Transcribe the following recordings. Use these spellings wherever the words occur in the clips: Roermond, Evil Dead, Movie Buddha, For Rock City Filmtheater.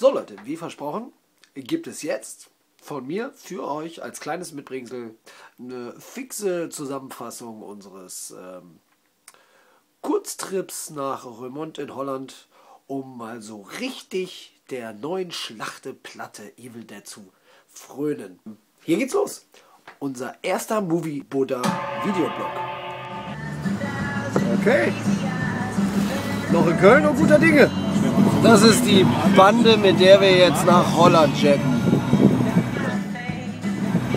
So Leute, wie versprochen, gibt es jetzt von mir für euch als kleines Mitbringsel eine fixe Zusammenfassung unseres Kurztrips nach Roermond in Holland, um mal so richtig der neuen Schlachteplatte Evil Dead zu frönen. Hier geht's los. Unser erster Movie Buddha Videoblog. Okay. Noch in Köln und guter Dinge. Das ist die Bande, mit der wir jetzt nach Holland jetten.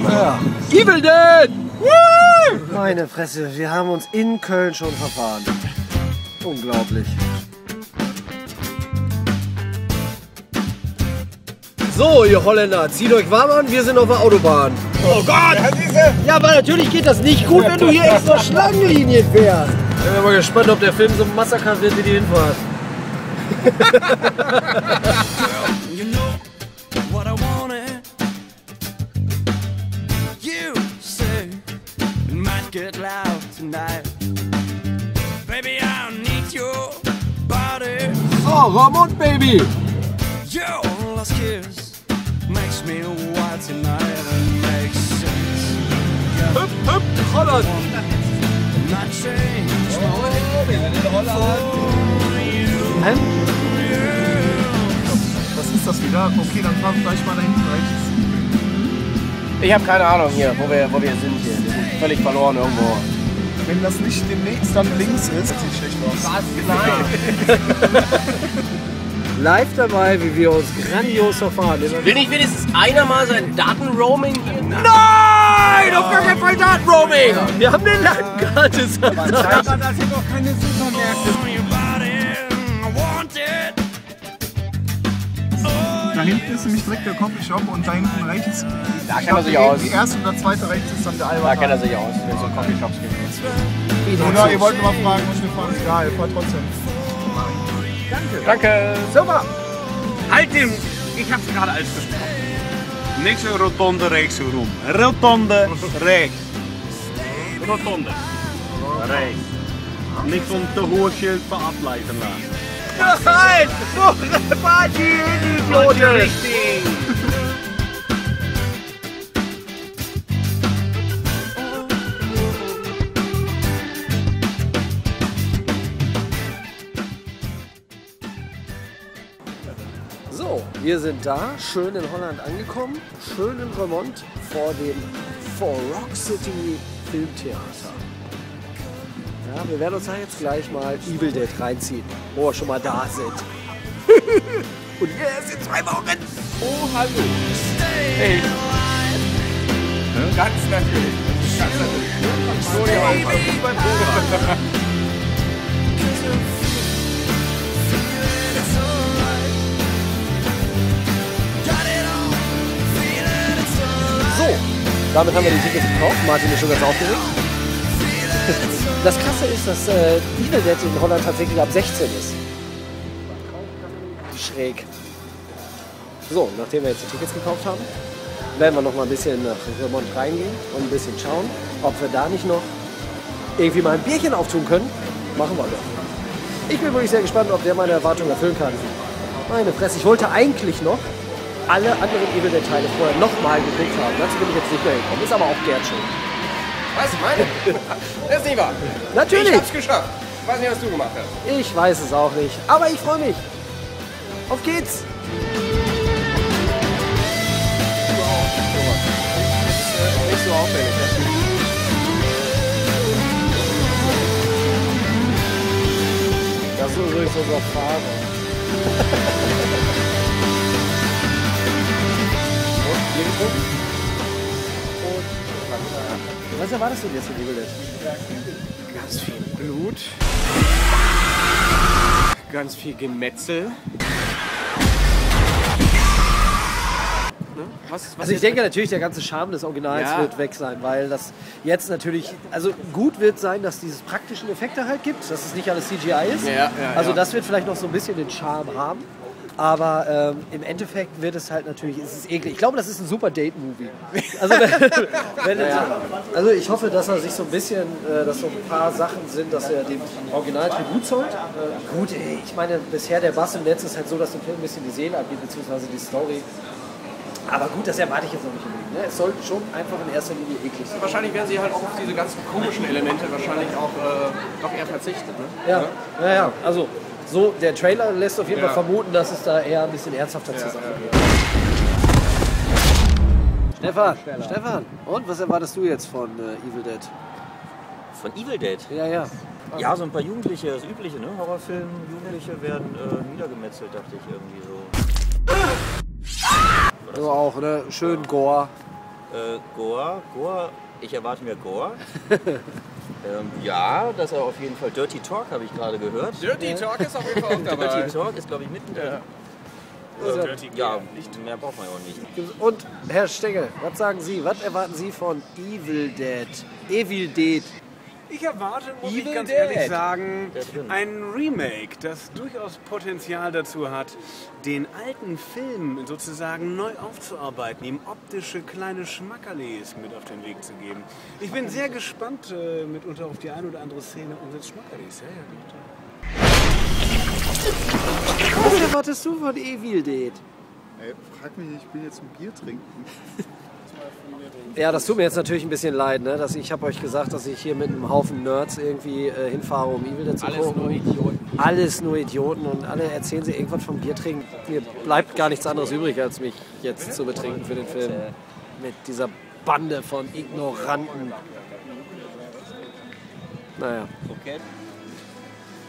Naja. Evil Dead! Woo! Meine Fresse, wir haben uns in Köln schon verfahren. Unglaublich. So, ihr Holländer, zieht euch warm an, wir sind auf der Autobahn. Oh Gott! Ja, aber natürlich geht das nicht gut, wenn du hier extra Schlangenlinien fährst. Ich bin mal gespannt, ob der Film so ein Massaker wird wie die Hinfahrt. Oh, Roermond, Baby! Yo, last kiss makes me wild tonight and makes sense. Hüpp, hüpp, Holland! Was ist das wieder? Okay, dann fahren wir gleich mal dahin. Ich habe keine Ahnung hier, wo wir sind hier. Wir sind völlig verloren irgendwo. Wenn das nicht demnächst dann links ist, sieht schlecht aus. Nein. Live dabei, wie wir uns grandios verfahren. Will nicht wenigstens einer mal sein Datenroaming? Nein, auf gar keinen Fall Datenroaming! Wir haben den Landkarte. Aber das sind doch keine Supermärkte. Da hinten ist nämlich direkt der Coffeeshop und da hinten rechts. Da kennt er sich aus. Die erste und der zweite rechts ist dann der Alba. Da kennt er sich aus, wenn es um Coffeeshops geht. Oder ihr wollt mal fragen, muss ich fragen? Ja, ihr fahrt trotzdem. Danke. Danke. Super. Halt den. Ich hab's gerade ausgesprochen. Niks een rotonde rechts rum. Rotonde rechts. Rotonde rechts. Niks om te hoortje verableiten laten. Nein! Vorne fahrt ihr in die Flotte richtig. Wir sind da, schön in Holland angekommen, schön in Roermond vor dem For Rock City Filmtheater. Ja, wir werden uns da jetzt gleich mal Evil Dead reinziehen, wo wir schon mal da sind. Und wir sind 2 Wochen. Oh, hallo. Hey. Ganz natürlich. Ganz natürlich. So, damit haben wir die Tickets gekauft. Martin ist schon ganz aufgeregt. Das Krasse ist, dass Evil Dead in Holland tatsächlich ab 16 ist. Schräg. So, nachdem wir jetzt die Tickets gekauft haben, werden wir noch mal ein bisschen nach Roermond reingehen und ein bisschen schauen, ob wir da nicht noch irgendwie mal ein Bierchen auftun können. Machen wir doch. Ich bin wirklich sehr gespannt, ob der meine Erwartungen erfüllen kann. Meine Fresse, ich wollte eigentlich noch alle anderen Evil Dead Teile vorher nochmal gekriegt haben. Dazu bin ich jetzt nicht mehr gekommen. Ist aber auch Gerd schuld. Weißt du, meine? Das ist nicht wahr. Natürlich. Ich hab's geschafft. Ich weiß nicht, was du gemacht hast. Ich weiß es auch nicht. Aber ich freue mich. Auf geht's. Nicht so auffällig. Das ist übrigens unser Fahrer. Und was erwartest du jetzt von Evil Dead? Ganz viel Blut. Ganz viel Gemetzel. Ne? Was also ich denke natürlich, der ganze Charme des Originals wird weg sein, weil das jetzt natürlich, also gut wird sein, dass dieses praktischen Effekte halt gibt, dass es nicht alles CGI ist. Ja, also das wird vielleicht noch so ein bisschen den Charme haben. Aber im Endeffekt wird es halt natürlich, es ist eklig. Ich glaube, das ist ein super Date-Movie. Also, also ich hoffe, dass er sich so ein bisschen, dass so ein paar Sachen sind, dass er dem Original Tribut zollt. Gut, ich meine, bisher der Bass im Netz ist halt so, dass dem Film ein bisschen die Seele abgeht, beziehungsweise die Story. Aber gut, das erwarte ich jetzt noch nicht unbedingt. Ne? Es sollte schon einfach in erster Linie eklig sein. Wahrscheinlich werden sie halt auch auf diese ganzen komischen Elemente wahrscheinlich auch noch eher verzichten. Ne? Ja, ja, ja, also so, der Trailer lässt auf jeden Fall vermuten, dass es da eher ein bisschen ernsthafter zur Sache geht. Stefan, und was erwartest du jetzt von Evil Dead? Von Evil Dead? Ja, ja. Ja, so ein paar Jugendliche, das Übliche, ne? Horrorfilm, Jugendliche werden niedergemetzelt, dachte ich irgendwie so. Also auch, ne? Schön Gore. Gore. Ich erwarte mir Gore. Ja, das ist auf jeden Fall. Dirty Talk habe ich gerade gehört. Dirty Talk ist auf jeden Fall auch dabei. Dirty Talk ist, glaube ich, mitten drin. Also, ja, mehr braucht man ja auch nicht. Und Herr Stengel, was sagen Sie? Was erwarten Sie von Evil Dead? Evil Dead. Ich erwarte, muss ich ganz ehrlich sagen, ein Remake, das durchaus Potenzial dazu hat, den alten Film sozusagen neu aufzuarbeiten, ihm optische kleine Schmackerlis mit auf den Weg zu geben. Ich bin sehr gespannt mitunter auf die ein oder andere Szene unseres Schmackerlis. Ja, was erwartest du von Evil Dead? Ey, frag mich, ich bin jetzt ein Bier trinken. Ja, das tut mir jetzt natürlich ein bisschen leid, ne? Ich habe euch gesagt, dass ich hier mit einem Haufen Nerds irgendwie hinfahre, um Evil Dead zu gucken. Alles nur Idioten. Alles nur Idioten und alle erzählen sie irgendwas vom Bier trinken. Mir bleibt gar nichts anderes übrig, als mich jetzt zu betrinken für den Film. Mit dieser Bande von Ignoranten. Naja.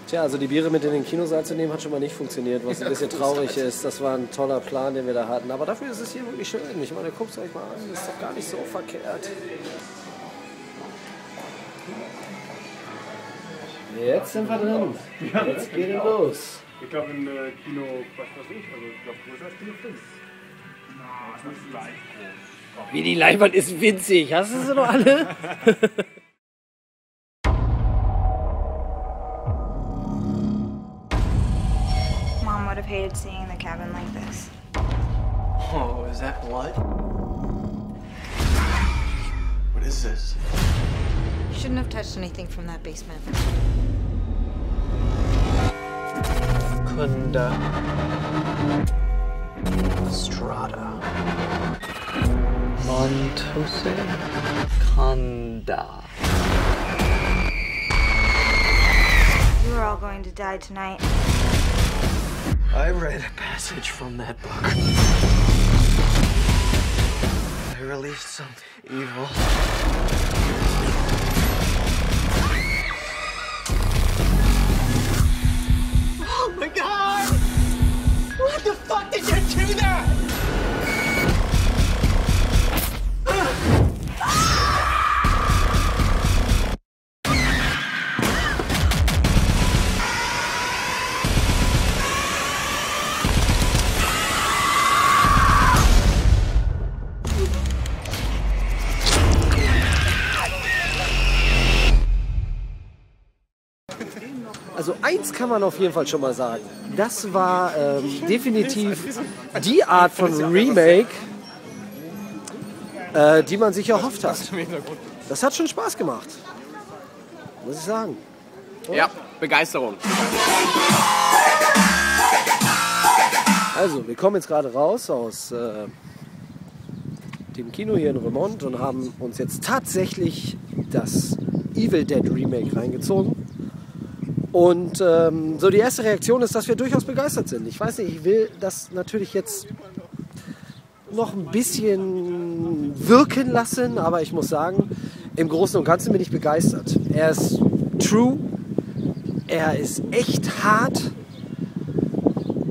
Tja, also die Biere mit in den Kinosaal zu nehmen, hat schon mal nicht funktioniert, was ein bisschen traurig ist. Das war ein toller Plan, den wir da hatten. Aber dafür ist es hier wirklich schön. Ich meine, guckt es euch mal an, das ist doch gar nicht so verkehrt. Jetzt sind wir drin. Jetzt geht es los. Ich glaube, im Kino, was weiß ich, also ich glaube, größer als Kino 5. Na, das ist leicht. Wie die Leinwand ist winzig. Hast du sie noch alle? I would have hated seeing the cabin like this. Oh, is that blood? What is this? You shouldn't have touched anything from that basement. Kunda. Strada. Montose. Kanda. You are all going to die tonight. I read a passage from that book. I released some evil. Oh my God! What the fuck did you do that? Also eins kann man auf jeden Fall schon mal sagen, das war definitiv die Art von Remake, die man sich erhofft hat. Das hat schon Spaß gemacht, muss ich sagen. Und? Ja, Begeisterung. Also, wir kommen jetzt gerade raus aus dem Kino hier in Roermond und haben uns jetzt tatsächlich das Evil Dead Remake reingezogen. Und so die erste Reaktion ist, dass wir durchaus begeistert sind. Ich weiß nicht, ich will das natürlich jetzt noch ein bisschen wirken lassen, aber ich muss sagen, im Großen und Ganzen bin ich begeistert. Er ist true, er ist echt hart,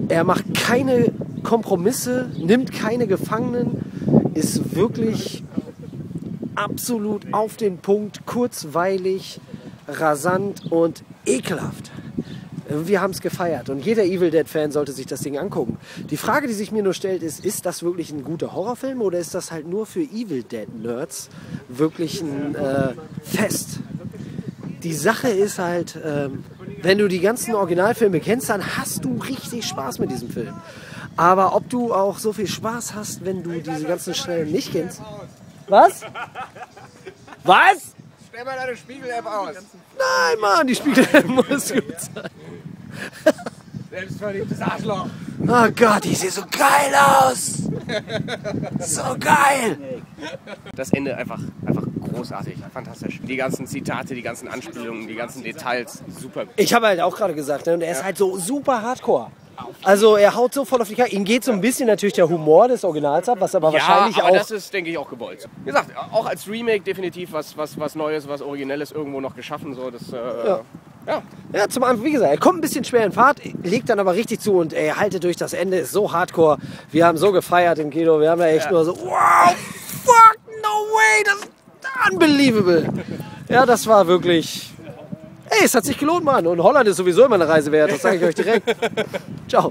er macht keine Kompromisse, nimmt keine Gefangenen, ist wirklich absolut auf den Punkt, kurzweilig, rasant und ekelhaft. Wir haben es gefeiert und jeder Evil Dead Fan sollte sich das Ding angucken. Die Frage, die sich mir nur stellt, ist, ist das wirklich ein guter Horrorfilm oder ist das halt nur für Evil Dead Nerds wirklich ein Fest? Die Sache ist halt, Wenn du die ganzen Originalfilme kennst, dann hast du richtig Spaß mit diesem Film. Aber ob du auch so viel Spaß hast, wenn du diese ganzen Stellen nicht kennst... Was? Was? Stell mal deine Spiegel-App aus. Nein, Mann, die Spiegel-App muss gut sein. Selbstverliebtes Arschloch. Oh Gott, die sieht so geil aus. So geil. Das Ende einfach großartig, fantastisch. Die ganzen Zitate, die ganzen Anspielungen, die ganzen Details, super. Ich habe halt auch gerade gesagt, ne, und er ist halt so super hardcore. Also er haut so voll auf die Karte. Ihm geht so ein bisschen natürlich der Humor des Originals ab, was aber ja, wahrscheinlich aber auch... Ja, das ist, denke ich, auch gewollt. Wie gesagt, auch als Remake definitiv was Neues, was Originelles irgendwo noch geschaffen. So, das, ja, zum Anfang, wie gesagt, er kommt ein bisschen schwer in Fahrt, legt dann aber richtig zu und er haltet durch das Ende, ist so hardcore. Wir haben so gefeiert im Kino, wir haben ja echt nur so... Wow, fuck, no way, das ist unbelievable. Ja, das war wirklich... Hey, es hat sich gelohnt, Mann. Und Holland ist sowieso immer eine Reise wert. Das sage ich euch direkt. Ciao.